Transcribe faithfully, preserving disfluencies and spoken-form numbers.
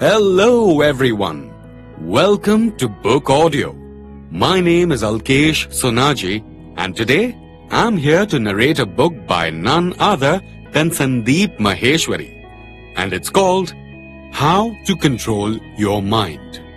Hello everyone. Welcome to Book Audio. My name is Alkesh Sonaji and today I'm here to narrate a book by none other than Sandeep Maheshwari and it's called How to Control Your Mind.